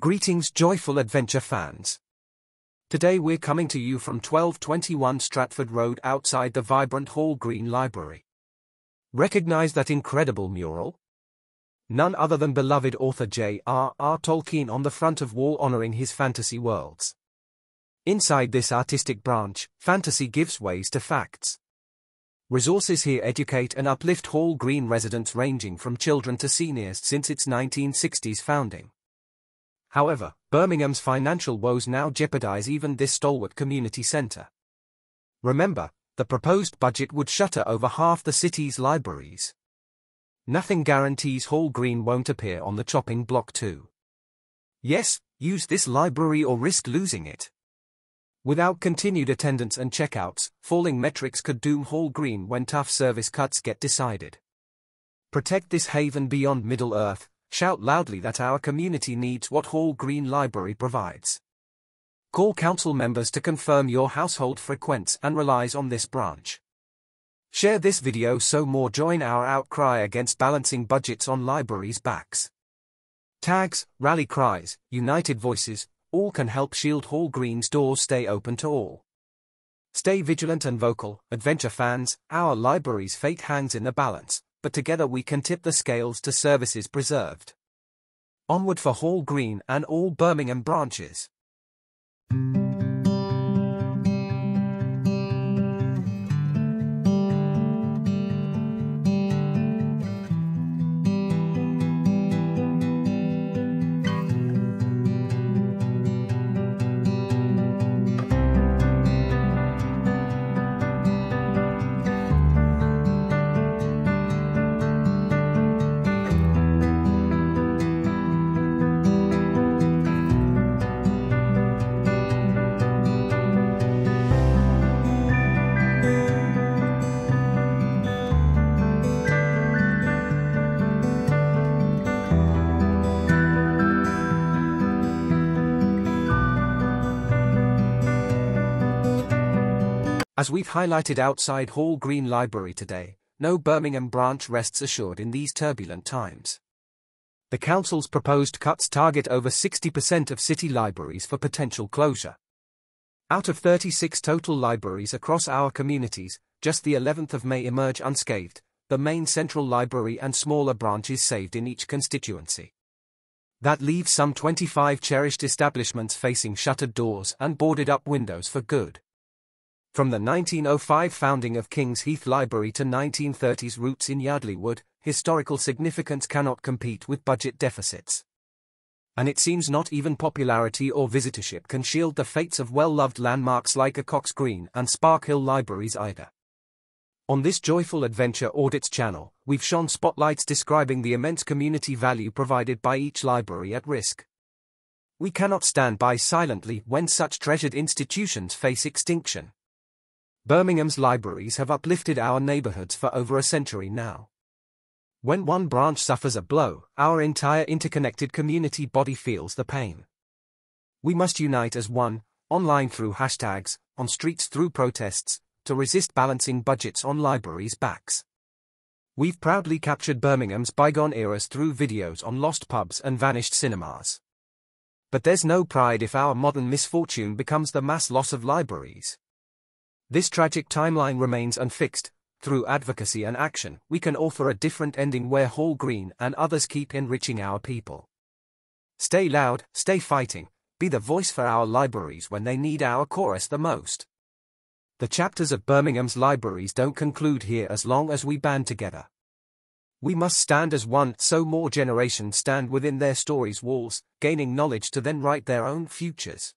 Greetings, Joyful Adventure fans. Today we're coming to you from 1221 Stratford Road outside the vibrant Hall Green Library. Recognize that incredible mural? None other than beloved author J.R.R. Tolkien on the front of wall honoring his fantasy worlds. Inside this artistic branch, fantasy gives ways to facts. Resources here educate and uplift Hall Green residents ranging from children to seniors since its 1960s founding. However, Birmingham's financial woes now jeopardize even this stalwart community centre. Remember, the proposed budget would shutter over half the city's libraries. Nothing guarantees Hall Green won't appear on the chopping block too. Yes, use this library or risk losing it. Without continued attendance and checkouts, falling metrics could doom Hall Green when tough service cuts get decided. Protect this haven beyond Middle Earth. Shout loudly that our community needs what Hall Green Library provides. Call council members to confirm your household frequents and relies on this branch. Share this video so more join our outcry against balancing budgets on libraries' backs. Tags, rally cries, united voices, all can help shield Hall Green's doors stay open to all. Stay vigilant and vocal, adventure fans, our library's fate hangs in the balance. But together we can tip the scales to services preserved. Onward for Hall Green and all Birmingham branches. As we've highlighted outside Hall Green Library today, no Birmingham branch rests assured in these turbulent times. The council's proposed cuts target over 60% of city libraries for potential closure. Out of 36 total libraries across our communities, just the 11th of May emerge unscathed, the main central library and smaller branches saved in each constituency. That leaves some 25 cherished establishments facing shuttered doors and boarded-up windows for good. From the 1905 founding of King's Heath Library to 1930s roots in Yardley Wood, historical significance cannot compete with budget deficits. And it seems not even popularity or visitorship can shield the fates of well-loved landmarks like Acocks Green and Spark Hill Libraries either. On this Joyful Adventure Audits channel, we've shone spotlights describing the immense community value provided by each library at risk. We cannot stand by silently when such treasured institutions face extinction. Birmingham's libraries have uplifted our neighbourhoods for over a century now. When one branch suffers a blow, our entire interconnected community body feels the pain. We must unite as one, online through hashtags, on streets through protests, to resist balancing budgets on libraries' backs. We've proudly captured Birmingham's bygone eras through videos on lost pubs and vanished cinemas. But there's no pride if our modern misfortune becomes the mass loss of libraries. This tragic timeline remains unfixed. Through advocacy and action, we can author a different ending where Hall Green and others keep enriching our people. Stay loud, stay fighting, be the voice for our libraries when they need our chorus the most. The chapters of Birmingham's libraries don't conclude here as long as we band together. We must stand as one so more generations stand within their stories' walls, gaining knowledge to then write their own futures.